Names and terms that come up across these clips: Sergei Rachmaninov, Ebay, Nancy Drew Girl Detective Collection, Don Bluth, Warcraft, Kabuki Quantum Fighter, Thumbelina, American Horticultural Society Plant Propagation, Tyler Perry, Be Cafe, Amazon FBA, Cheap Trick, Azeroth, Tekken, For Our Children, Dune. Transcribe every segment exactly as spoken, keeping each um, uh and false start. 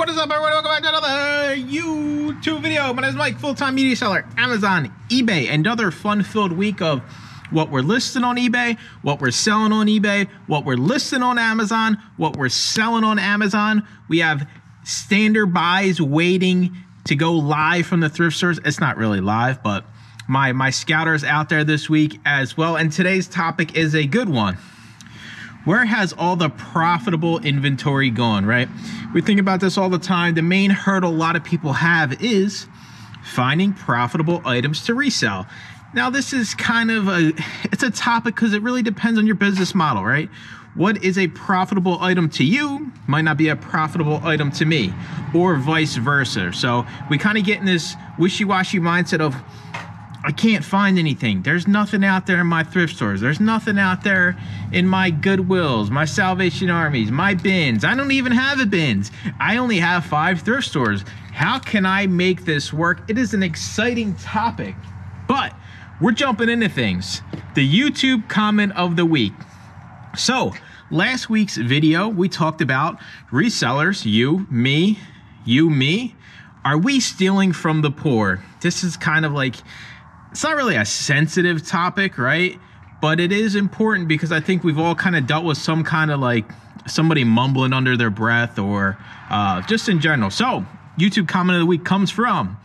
What is up, everyone? Welcome back to another YouTube video. My name is Mike, full-time media seller, Amazon, eBay. Another fun-filled week of what we're listing on eBay, what we're selling on eBay, what we're listing on Amazon, what we're selling on Amazon. We have standard buys waiting to go live from the thrift stores. It's not really live, but my, my scouter's out there this week as well. And today's topic is a good one. Where has all the profitable inventory gone, right? We think about this all the time. The main hurdle a lot of people have is finding profitable items to resell. Now, this is kind of a, it's a topic because it really depends on your business model, right? What is a profitable item to you might not be a profitable item to me, or vice versa. So we kind of get in this wishy-washy mindset of, I can't find anything. There's nothing out there in my thrift stores. There's nothing out there in my Goodwills, my Salvation Armies, my bins. I don't even have a bins. I only have five thrift stores. How can I make this work? It is an exciting topic, but we're jumping into things. The YouTube comment of the week. So last week's video, we talked about resellers, you, me, you, me. Are we stealing from the poor? This is kind of like, it's not really a sensitive topic, right? But it is important because I think we've all kind of dealt with some kind of like somebody mumbling under their breath or uh, just in general. So YouTube comment of the week comes from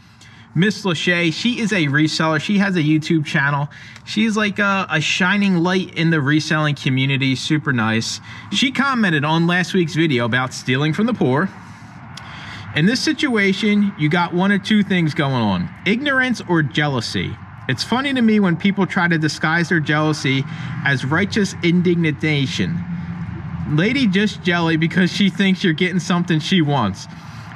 Miss Lachey. She is a reseller. She has a YouTube channel. She's like a, a shining light in the reselling community. Super nice. She commented on last week's video about stealing from the poor. In this situation, you got one or two things going on, ignorance or jealousy. It's funny to me when people try to disguise their jealousy as righteous indignation. Lady just jelly because she thinks you're getting something she wants.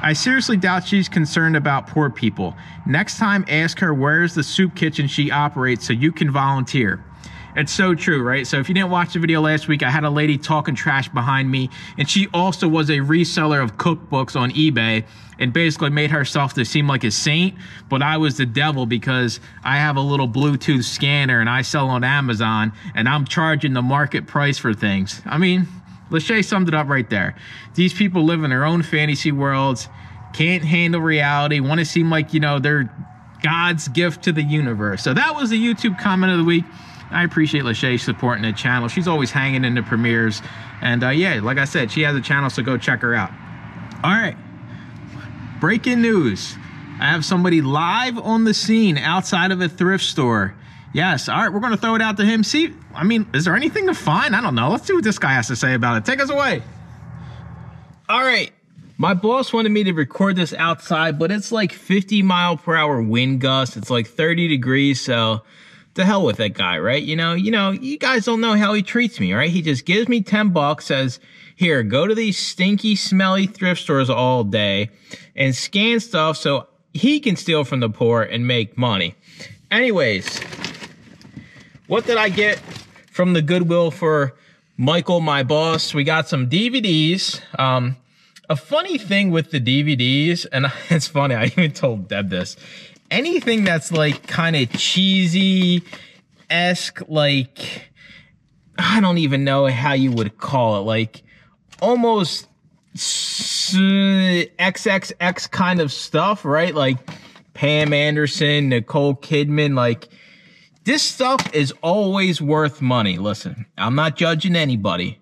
I seriously doubt she's concerned about poor people. Next time, ask her where's the soup kitchen she operates so you can volunteer. It's so true, right? So if you didn't watch the video last week, I had a lady talking trash behind me, and she also was a reseller of cookbooks on eBay and basically made herself to seem like a saint, but I was the devil because I have a little Bluetooth scanner and I sell on Amazon and I'm charging the market price for things. I mean, Lachey summed it up right there. These people live in their own fantasy worlds, can't handle reality, want to seem like, you know, they're God's gift to the universe. So that was the YouTube comment of the week. I appreciate Lachey supporting the channel. She's always hanging in the premieres. And uh, yeah, like I said, she has a channel, so go check her out. All right, breaking news. I have somebody live on the scene outside of a thrift store. Yes, all right, we're gonna throw it out to him. See, I mean, is there anything to find? I don't know. Let's see what this guy has to say about it. Take us away. All right, my boss wanted me to record this outside, but it's like fifty mile per hour wind gust. It's like thirty degrees, so to hell with that guy, right? You know, you know, you guys don't know how he treats me, right? He just gives me ten bucks, says, here, go to these stinky, smelly thrift stores all day and scan stuff so he can steal from the poor and make money. Anyways, what did I get from the Goodwill for Michael, my boss? We got some D V Ds. Um, a funny thing with the D V Ds, and it's funny, I even told Deb this, anything that's like kind of cheesy-esque, like, I don't even know how you would call it, like almost triple X kind of stuff, right? Like Pam Anderson, Nicole Kidman, like this stuff is always worth money. Listen, I'm not judging anybody,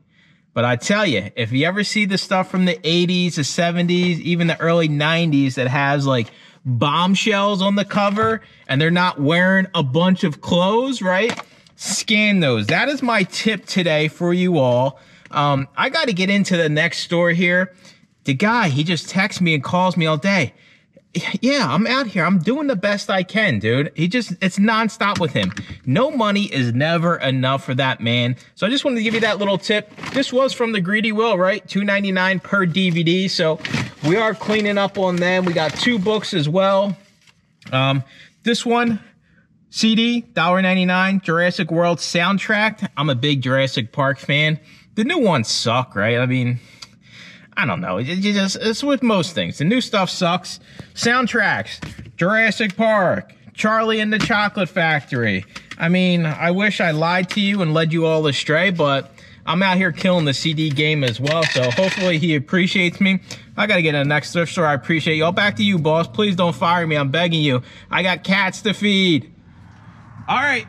but I tell you, if you ever see the stuff from the eighties, the seventies, even the early nineties that has like bombshells on the cover and they're not wearing a bunch of clothes, right? Scan those. That is my tip today for you all. Um, I got to get into the next store here. The guy, he just texts me and calls me all day. Yeah, I'm out here. I'm doing the best I can, dude. He just, it's nonstop with him. No money is never enough for that man. So I just wanted to give you that little tip. This was from the Greedy Will, right? two ninety-nine per D V D. So we are cleaning up on them. We got two books as well. Um, this one, C D, one ninety-nine, Jurassic World soundtrack. I'm a big Jurassic Park fan. The new ones suck, right? I mean, I don't know. It's, just, it's with most things. The new stuff sucks. Soundtracks, Jurassic Park, Charlie and the Chocolate Factory. I mean, I wish I lied to you and led you all astray, but I'm out here killing the C D game as well, so hopefully he appreciates me. I gotta get in the next thrift store. I appreciate y'all. Back to you, boss. Please don't fire me. I'm begging you. I got cats to feed. All right.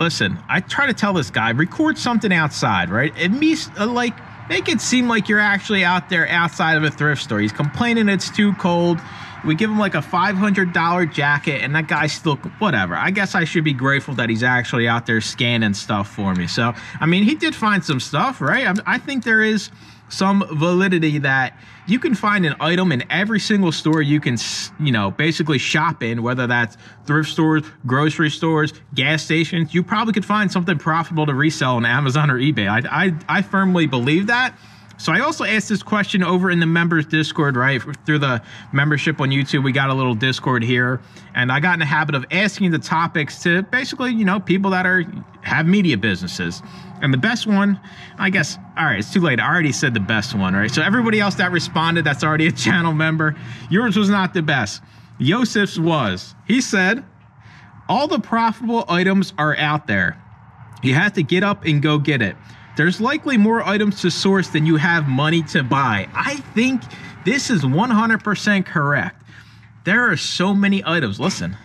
Listen, I try to tell this guy, record something outside, right? At least, uh, like, make it seem like you're actually out there outside of a thrift store. He's complaining it's too cold. We give him like a five hundred dollar jacket, and that guy's still, whatever. I guess I should be grateful that he's actually out there scanning stuff for me. So, I mean, he did find some stuff, right? I, I think there is some validity that you can find an item in every single store you can, you know, basically shop in, whether that's thrift stores, grocery stores, gas stations. You probably could find something profitable to resell on Amazon or eBay. I, I, I firmly believe that. So I also asked this question over in the members Discord, right? Through the membership on YouTube, we got a little Discord here, and I got in the habit of asking the topics to basically, you know, people that are have media businesses. And the best one, I guess, all right, it's too late. I already said the best one, right? So everybody else that responded that's already a channel member, yours was not the best. Yosef's was. He said, all the profitable items are out there. You have to get up and go get it. There's likely more items to source than you have money to buy. I think this is one hundred percent correct. There are so many items. Listen,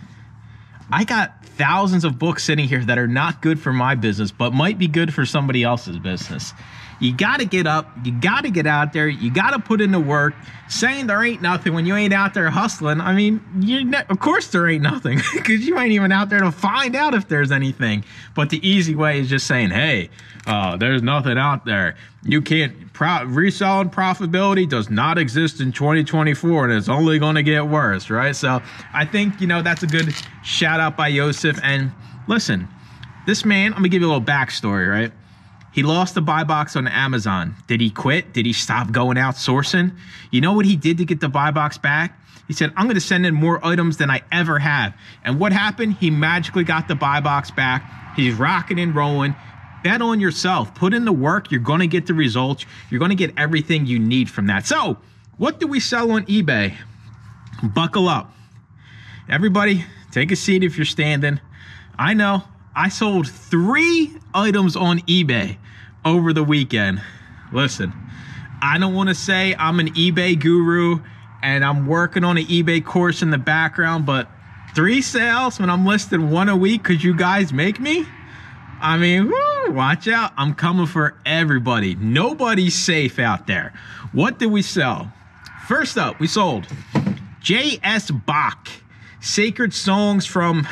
I got thousands of books sitting here that are not good for my business, but might be good for somebody else's business. You gotta get up, you gotta get out there, you gotta put in the work. Saying there ain't nothing when you ain't out there hustling, I mean, you ne of course there ain't nothing, because you ain't even out there to find out if there's anything. But the easy way is just saying, hey, uh, there's nothing out there. You can't, pro reselling profitability does not exist in twenty twenty-four, and it's only gonna get worse, right? So I think, you know, that's a good shout out by Yosef. And listen, this man, I'm gonna give you a little backstory, right? He lost the buy box on Amazon. Did he quit? Did he stop going out sourcing? You know what he did to get the buy box back? He said, I'm gonna send in more items than I ever have. And what happened? He magically got the buy box back. He's rocking and rolling. Bet on yourself, put in the work. You're gonna get the results. You're gonna get everything you need from that. So what do we sell on eBay? Buckle up. Everybody, take a seat if you're standing. I know. I sold three items on eBay over the weekend. Listen, I don't want to say I'm an eBay guru and I'm working on an eBay course in the background, but three sales when I'm listing one a week, could you guys make me? I mean, woo, watch out. I'm coming for everybody. Nobody's safe out there. What did we sell? First up, we sold J S Bach, Sacred Songs from...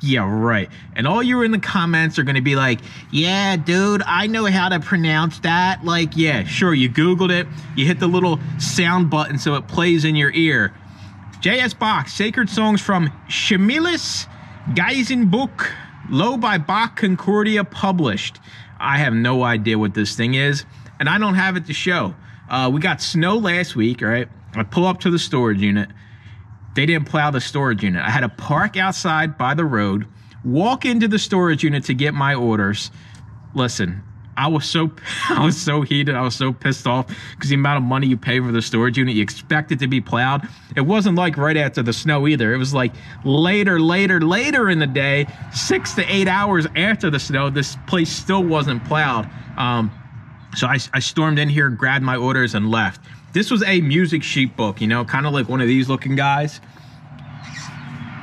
Yeah, right. And all you in the comments are going to be like, yeah, dude, I know how to pronounce that. Like, yeah, sure, you Googled it. You hit the little sound button so it plays in your ear. J S Bach, Sacred Songs from Shamilis Geisenbuch, Low by Bach Concordia published. I have no idea what this thing is, and I don't have it to show. Uh, we got snow last week, right? I pull up to the storage unit. They didn't plow the storage unit. I had to park outside by the road, walk into the storage unit to get my orders. Listen, I was so I was so heated. I was so pissed off because the amount of money you pay for the storage unit, you expect it to be plowed. It wasn't like right after the snow either. It was like later, later, later in the day, six to eight hours after the snow, this place still wasn't plowed. Um, so I, I stormed in here, grabbed my orders, and left. This was a music sheet book, you know, kind of like one of these looking guys.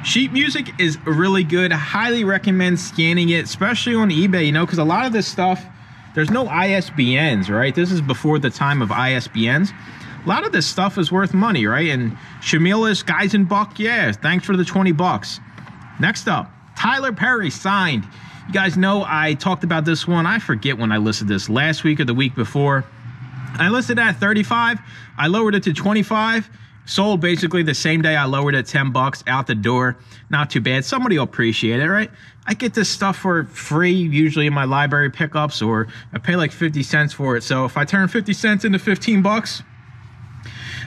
Sheet music is really good. I highly recommend scanning it, especially on eBay, you know, because a lot of this stuff, there's no I S B Ns, right? This is before the time of I S B Ns. A lot of this stuff is worth money, right? And Shamilis Geisenbuch, yeah, thanks for the twenty bucks. Next up, Tyler Perry, signed. You guys know I talked about this one. I forget when I listed this, last week or the week before. I listed at thirty-five, I lowered it to twenty-five, sold basically the same day I lowered it ten bucks out the door. Not too bad. Somebody will appreciate it, right? I get this stuff for free usually in my library pickups, or I pay like fifty cents for it. So if I turn fifty cents into fifteen bucks,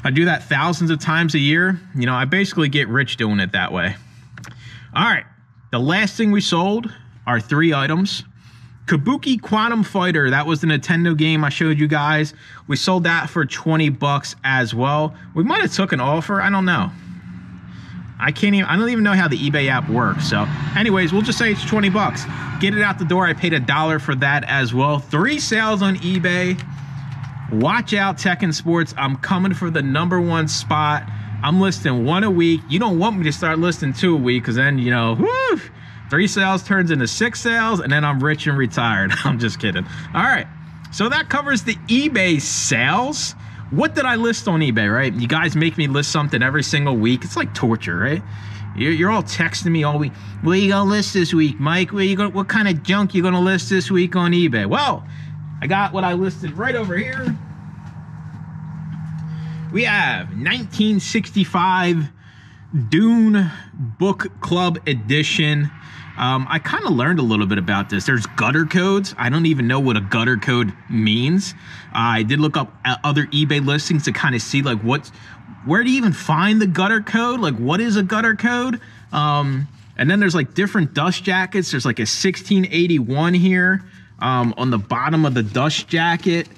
I do that thousands of times a year. You know, I basically get rich doing it that way. All right, the last thing we sold are three items. Kabuki Quantum Fighter, that was the Nintendo game I showed you guys. We sold that for twenty bucks as well. We might have took an offer, I don't know. I can't even, I don't even know how the eBay app works. So anyways, we'll just say it's twenty bucks. Get it out the door. I paid a dollar for that as well. Three sales on eBay. Watch out, Tekken Sports. I'm coming for the number one spot. I'm listing one a week. You don't want me to start listing two a week because then, you know, woo, three sales turns into six sales and then I'm rich and retired. I'm just kidding. All right. So that covers the eBay sales. What did I list on eBay, right? You guys make me list something every single week. It's like torture, right? You're, you're all texting me all week. What are you going to list this week, Mike? What, are you gonna, what kind of junk you going to list this week on eBay? Well, I got what I listed right over here. We have nineteen sixty-five Dune Book Club Edition. Um, I kind of learned a little bit about this. There's gutter codes. I don't even know what a gutter code means. Uh, I did look up other eBay listings to kind of see like what's, where do you even find the gutter code? Like what is a gutter code? Um, and then there's like different dust jackets. There's like a sixteen eighty-one here um, on the bottom of the dust jacket.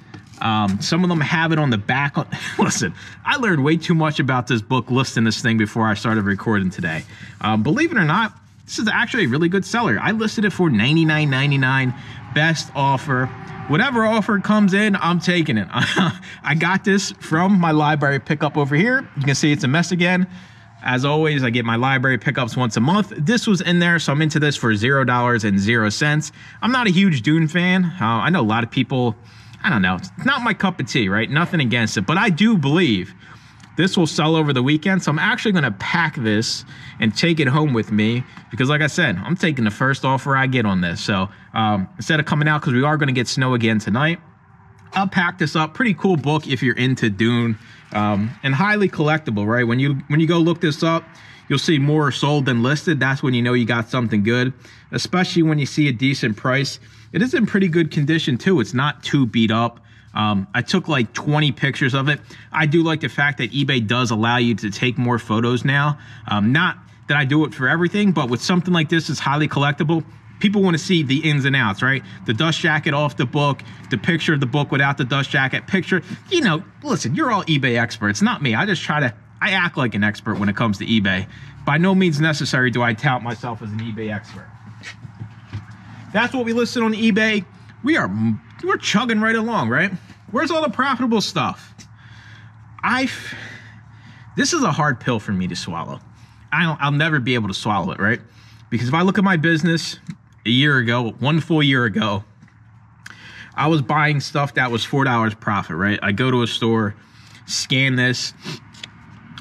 Um, some of them have it on the back. Listen, I learned way too much about this book listing this thing before I started recording today. Um, believe it or not, this is actually a really good seller. I listed it for ninety-nine ninety-nine, best offer. Whatever offer comes in, I'm taking it. I got this from my library pickup over here. You can see it's a mess again. As always, I get my library pickups once a month. This was in there, so I'm into this for zero dollars and zero cents. I'm not a huge Dune fan. Uh, I know a lot of people, I don't know. It's not my cup of tea, right? Nothing against it, but I do believe this will sell over the weekend, so I'm actually going to pack this and take it home with me because, like I said, I'm taking the first offer I get on this. So um, instead of coming out, because we are going to get snow again tonight, I'll pack this up. Pretty cool book if you're into Dune, um, and highly collectible, right? When you when you go look this up, you'll see more sold than listed. That's when you know you got something good, especially when you see a decent price. It is in pretty good condition, too. It's not too beat up. Um, I took like twenty pictures of it. I do like the fact that eBay does allow you to take more photos now. Um, not that I do it for everything, but with something like this, it's highly collectible. People want to see the ins and outs, right? The dust jacket off the book, the picture of the book without the dust jacket, picture. You know, listen, you're all eBay experts, not me. I just try to, I act like an expert when it comes to eBay. By no means necessary do I tout myself as an eBay expert. That's what we listed on eBay. We are... We're chugging right along, right? Where's all the profitable stuff? I, this is a hard pill for me to swallow. I don't, I'll never be able to swallow it, right? Because if I look at my business a year ago, one full year ago, I was buying stuff that was four dollars profit, right? I go to a store, scan this.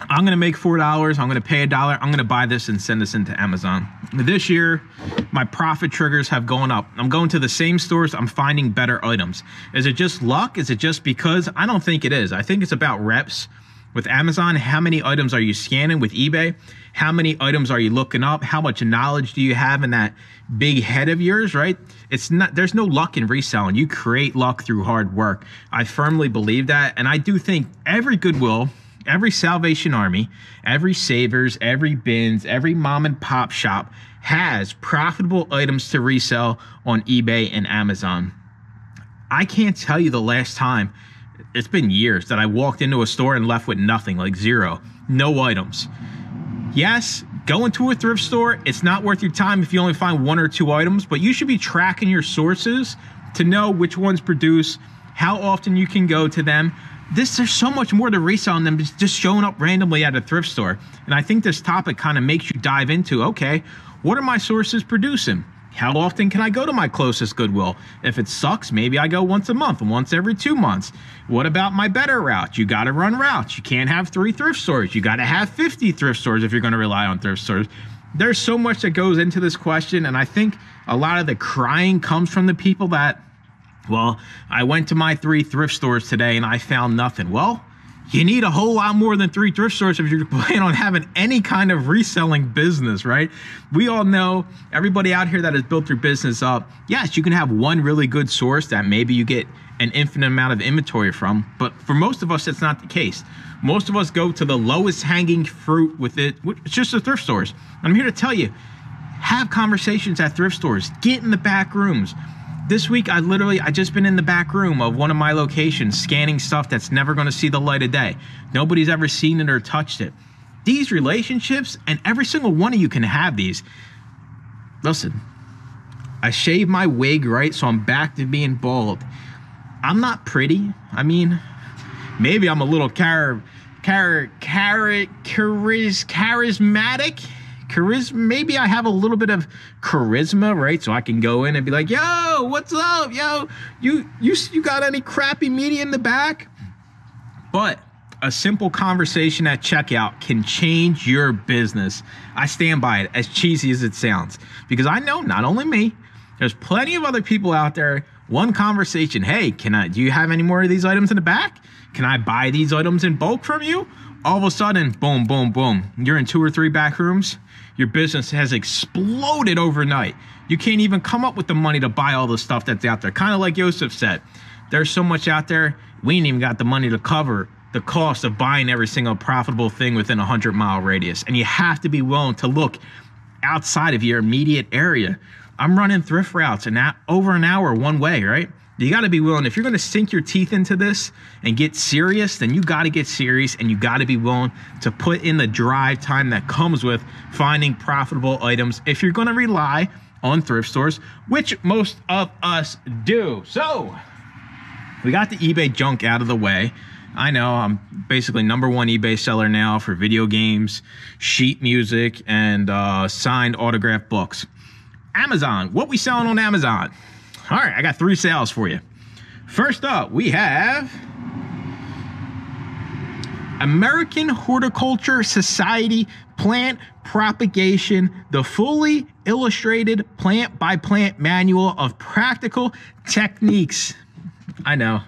I'm going to make four dollars. I'm going to pay a dollar. I'm going to buy this and send this into Amazon. This year, my profit triggers have gone up. I'm going to the same stores. I'm finding better items. Is it just luck? Is it just because? I don't think it is. I think it's about reps. With Amazon, how many items are you scanning? With eBay, how many items are you looking up? How much knowledge do you have in that big head of yours, right? It's not. There's no luck in reselling. You create luck through hard work. I firmly believe that, and I do think every Goodwill, every Salvation Army, every Savers, every Bins, every mom and pop shop has profitable items to resell on eBay and Amazon. I can't tell you the last time, it's been years, that I walked into a store and left with nothing, like zero, no items. Yes, going to a thrift store, it's not worth your time if you only find one or two items, but you should be tracking your sources to know which ones produce, how often you can go to them. This, there's so much more to resell than just showing up randomly at a thrift store. And I think this topic kind of makes you dive into, okay, what are my sources producing? How often can I go to my closest Goodwill? If it sucks, maybe I go once a month and once every two months. What about my better route? You got to run routes. You can't have three thrift stores. You got to have fifty thrift stores if you're going to rely on thrift stores. There's so much that goes into this question. And I think a lot of the crying comes from the people that, well, I went to my three thrift stores today and I found nothing. Well, you need a whole lot more than three thrift stores if you're planning on having any kind of reselling business, right? We all know, everybody out here that has built their business up, yes, you can have one really good source that maybe you get an infinite amount of inventory from, but for most of us, that's not the case. Most of us go to the lowest hanging fruit with it. It's just the thrift stores. I'm here to tell you, have conversations at thrift stores. Get in the back rooms. This week, I literally, I just been in the back room of one of my locations scanning stuff that's never going to see the light of day. Nobody's ever seen it or touched it. these relationships, and every single one of you can have these. Listen, I shaved my wig, right? So I'm back to being bald. I'm not pretty. I mean, maybe I'm a little car, car, car, chariz, charismatic. Charisma, maybe I have a little bit of charisma, right? So I can go in and be like, yo, what's up? Yo, you, you, you got any crappy media in the back? But a simple conversation at checkout can change your business. I stand by it, as cheesy as it sounds, because I know not only me, there's plenty of other people out there. One conversation, hey, can I, do you have any more of these items in the back? Can I buy these items in bulk from you? All of a sudden, boom, boom, boom. You're in two or three back rooms. Your business has exploded overnight. You can't even come up with the money to buy all the stuff that's out there. Kind of like Yosef said, there's so much out there, we ain't even got the money to cover the cost of buying every single profitable thing within a hundred mile radius. And you have to be willing to look outside of your immediate area. I'm running thrift routes and that over an hour one way, right? You got to be willing. If you're going to sink your teeth into this and get serious, then you got to get serious and you got to be willing to put in the drive time that comes with finding profitable items if you're going to rely on thrift stores, which most of us do. So we got the eBay junk out of the way. I know I'm basically number one eBay seller now for video games, sheet music, and uh, signed autographed books. Amazon, what we selling on Amazon? All right, I got three sales for you. First up, we have American Horticultural Society Plant Propagation, the fully illustrated plant-by-plant manual of practical techniques. I know,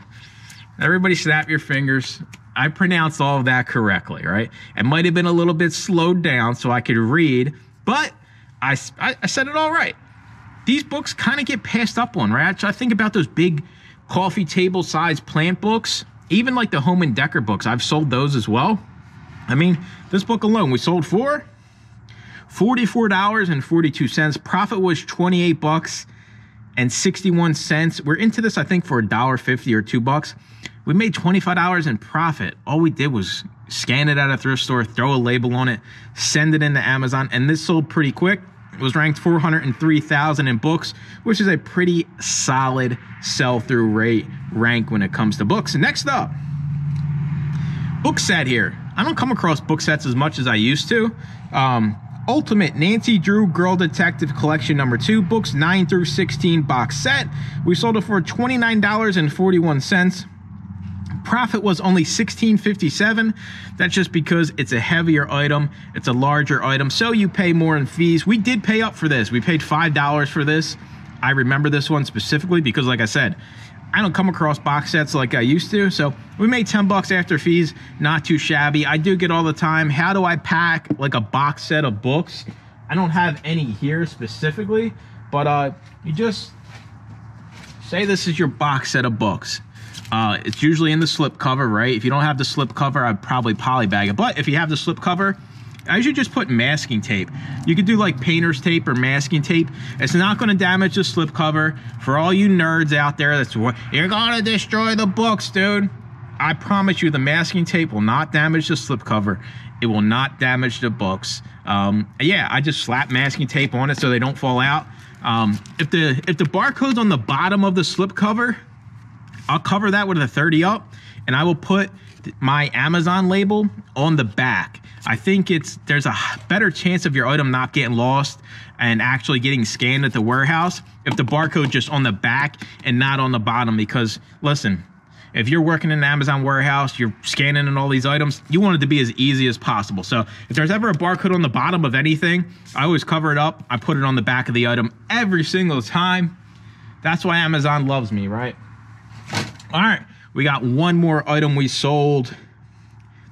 everybody snap your fingers. I pronounced all of that correctly, right? It might have been a little bit slowed down so I could read, but I, I, I said it all right. These books kind of get passed up on, right? I think about those big coffee table sized plant books, even like the Home and Decker books. I've sold those as well. I mean, this book alone, we sold for forty-four dollars and forty-two cents. Profit was twenty-eight bucks and sixty-one cents. We're into this, I think, for a dollar fifty or two bucks. We made twenty-five dollars in profit. All we did was scan it at a thrift store, throw a label on it, send it into Amazon, and this sold pretty quick. It was ranked four hundred three thousand in books, which is a pretty solid sell-through rate rank when it comes to books. Next up, book set here. I don't come across book sets as much as I used to. Um, Ultimate Nancy Drew Girl Detective Collection number two, books nine through sixteen box set. We sold it for twenty-nine dollars and forty-one cents. Profit was only sixteen fifty-seven. That's just because it's a heavier item, it's a larger item, so you pay more in fees. We did pay up for this. We paid five dollars for this. I remember this one specifically because, like I said, I don't come across box sets like I used to, so we made ten bucks after fees. Not too shabby. I do get all the time, how do I pack like a box set of books? I don't have any here specifically, but uh you just say this is your box set of books. Uh, it's usually in the slip cover, right? If you don't have the slip cover, I'd probably polybag it. But if you have the slip cover, I usually just put masking tape. You could do like painter's tape or masking tape. It's not going to damage the slip cover. For all you nerds out there, that's what you're going to destroy the books, dude. I promise you, the masking tape will not damage the slip cover. It will not damage the books. Um, yeah, I just slap masking tape on it so they don't fall out. Um, if the if the barcode's on the bottom of the slip cover, I'll cover that with a thirty up, and I will put my Amazon label on the back. I think it's there's a better chance of your item not getting lost and actually getting scanned at the warehouse if the barcode just on the back and not on the bottom. Because listen, if you're working in an Amazon warehouse, you're scanning in all these items, you want it to be as easy as possible. So if there's ever a barcode on the bottom of anything, I always cover it up. I put it on the back of the item every single time. That's why Amazon loves me, right? All right, we got one more item we sold.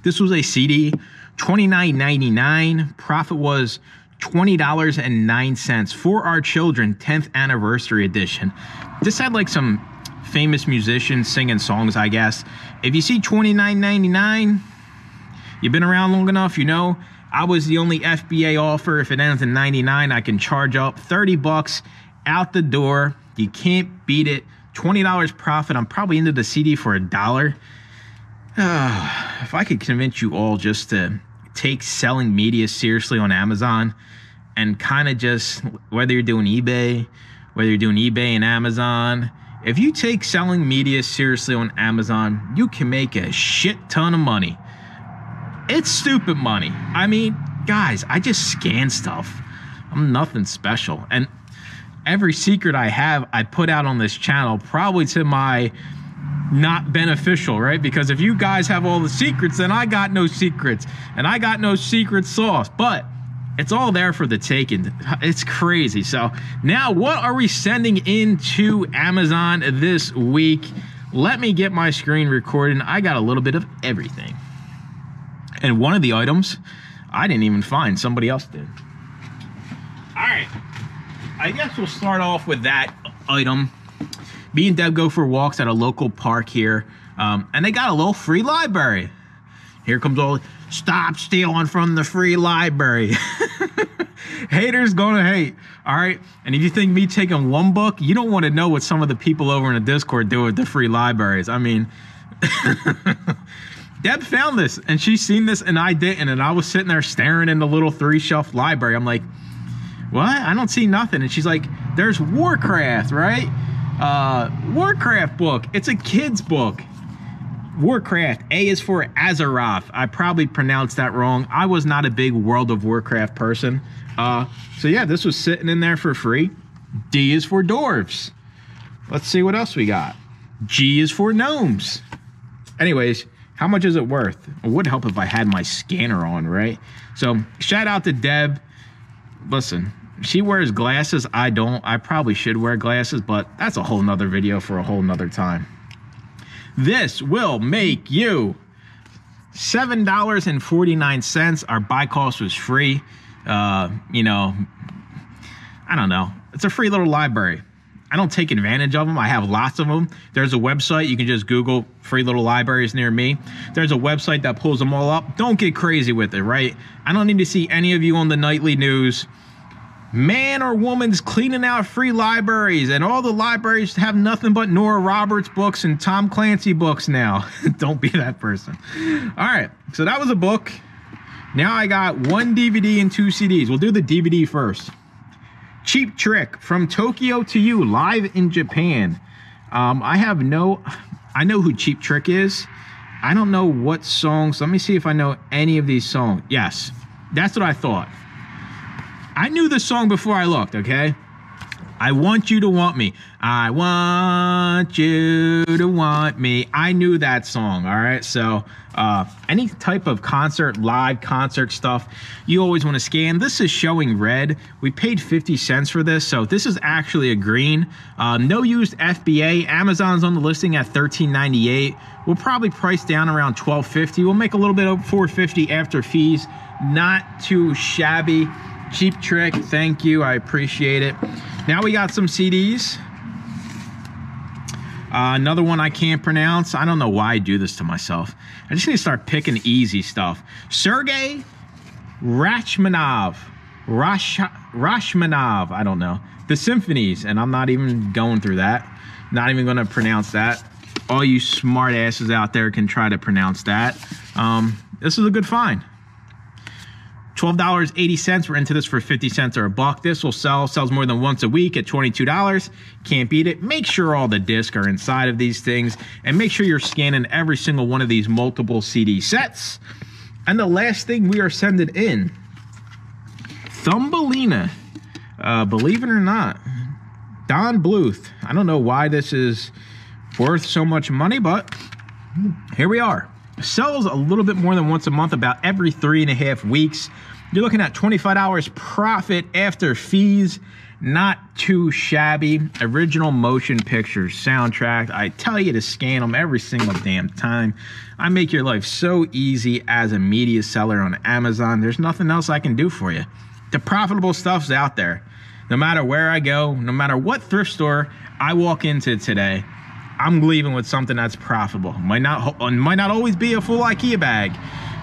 This was a C D, twenty-nine ninety-nine. Profit was twenty dollars and nine cents. For Our Children, tenth anniversary edition. This had like some famous musicians singing songs, I guess. If you see twenty-nine ninety-nine, you've been around long enough, you know. I was the only F B A offer. If it ends in ninety-nine, I can charge up thirty bucks out the door. You can't beat it. twenty dollars profit. I'm probably into the C D for a dollar. Oh, if I could convince you all just to take selling media seriously on Amazon and kind of just, whether you're doing eBay, whether you're doing eBay and Amazon, if you take selling media seriously on Amazon, you can make a shit ton of money. It's stupid money. I mean, guys, I just scan stuff. I'm nothing special. And every secret I have, I put out on this channel, probably to my not beneficial, right? Because if you guys have all the secrets, then I got no secrets, and I got no secret sauce, but it's all there for the taking. It's crazy. So now what are we sending into Amazon this week? Let me get my screen recorded. I got a little bit of everything. And one of the items I didn't even find, somebody else did. All right, I guess we'll start off with that item. Me and Deb go for walks at a local park here, um, and they got a little free library. Here comes all, stop stealing from the free library. Haters gonna hate, all right? And if you think me taking one book, you don't wanna know what some of the people over in the Discord do with the free libraries. I mean, Deb found this, and she's seen this, and I didn't, and I was sitting there staring in the little three-shelf library. I'm like, what? I don't see nothing. And she's like, there's Warcraft, right? Uh, Warcraft book. It's a kid's book. Warcraft. A is for Azeroth. I probably pronounced that wrong. I was not a big World of Warcraft person. Uh, so yeah, this was sitting in there for free. D is for dwarves. Let's see what else we got. G is for gnomes. Anyways, how much is it worth? It would help if I had my scanner on, right? So shout out to Deb. Listen, she wears glasses. I don't. I probably should wear glasses, but that's a whole nother video for a whole nother time. This will make you seven dollars and forty-nine cents. Our buy cost was free. Uh, you know, I don't know. It's a free little library. I don't take advantage of them. I have lots of them. There's a website. You can just Google free little libraries near me. There's a website that pulls them all up. Don't get crazy with it, right? I don't need to see any of you on the nightly news. Man or woman's cleaning out free libraries, and all the libraries have nothing but Nora Roberts books and Tom Clancy books now. Don't be that person. All right, so that was a book. Now I got one D V D and two C Ds. We'll do the D V D first. Cheap Trick, From Tokyo to You, Live in Japan. Um, I have no, I know who Cheap Trick is. I don't know what songs. Let me see if I know any of these songs. Yes, that's what I thought. I knew this song before I looked, okay? I want you to want me. I want you to want me. I knew that song, all right? So uh, any type of concert, live concert stuff, you always want to scan. This is showing red. We paid fifty cents for this, so this is actually a green. Uh, no used F B A. Amazon's on the listing at thirteen ninety-eight. We'll probably price down around twelve fifty. We'll make a little bit of four fifty after fees. Not too shabby. Cheap Trick, thank you, I appreciate it. Now we got some C Ds. Uh, another one I can't pronounce. I don't know why I do this to myself. I just need to start picking easy stuff. Sergei Rachmaninov. Rash Rachmaninov, I don't know. The Symphonies, and I'm not even going through that. Not even gonna pronounce that. All you smart asses out there can try to pronounce that. Um, this is a good find. twelve dollars and eighty cents. We're into this for fifty cents or a buck. This will sell. Sells more than once a week at twenty-two dollars. Can't beat it. Make sure all the discs are inside of these things. And make sure you're scanning every single one of these multiple C D sets. And the last thing we are sending in. Thumbelina. Uh, believe it or not. Don Bluth. I don't know why this is worth so much money, but here we are. Sells a little bit more than once a month, about every three and a half weeks. You're looking at twenty-five dollars profit after fees. Not too shabby. Original motion pictures, soundtrack. I tell you to scan them every single damn time. I make your life so easy as a media seller on Amazon. There's nothing else I can do for you. The profitable stuff's out there. No matter where I go, no matter what thrift store I walk into today, I'm leaving with something that's profitable. Might not, might not always be a full IKEA bag.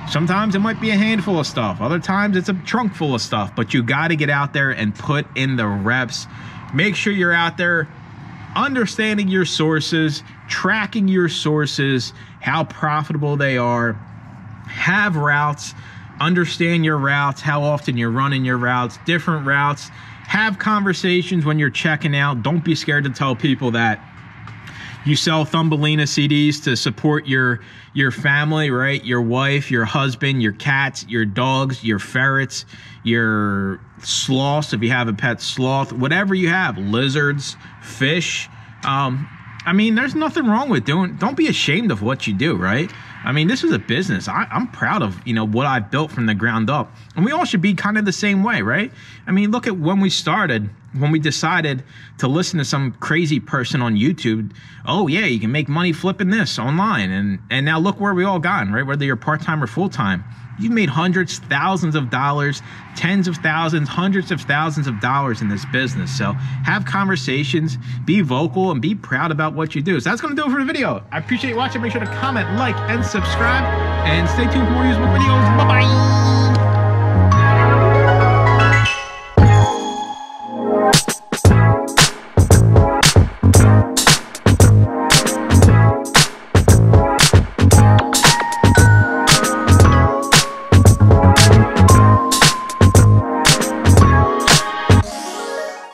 Sometimes it might be a handful of stuff. Other times it's a trunk full of stuff, but you gotta get out there and put in the reps. Make sure you're out there understanding your sources, tracking your sources, how profitable they are, have routes, understand your routes, how often you're running your routes, different routes. Have conversations when you're checking out. Don't be scared to tell people that you sell Thumbelina C Ds to support your your family, right? Your wife, your husband, your cats, your dogs, your ferrets, your sloths, if you have a pet sloth, whatever you have, lizards, fish. Um, I mean, there's nothing wrong with doing, don't be ashamed of what you do, right? I mean, this is a business. I, I'm proud of, you know, what I built from the ground up. And we all should be kind of the same way, right? I mean, look at when we started, when we decided to listen to some crazy person on YouTube. Oh, yeah, you can make money flipping this online. And, and now look where we all gotten, right? Whether you're part-time or full-time. You've made hundreds, thousands of dollars, tens of thousands, hundreds of thousands of dollars in this business. So have conversations, be vocal, and be proud about what you do. So that's going to do it for the video. I appreciate you watching. Make sure to comment, like, and subscribe. And stay tuned for more useful videos. Bye-bye.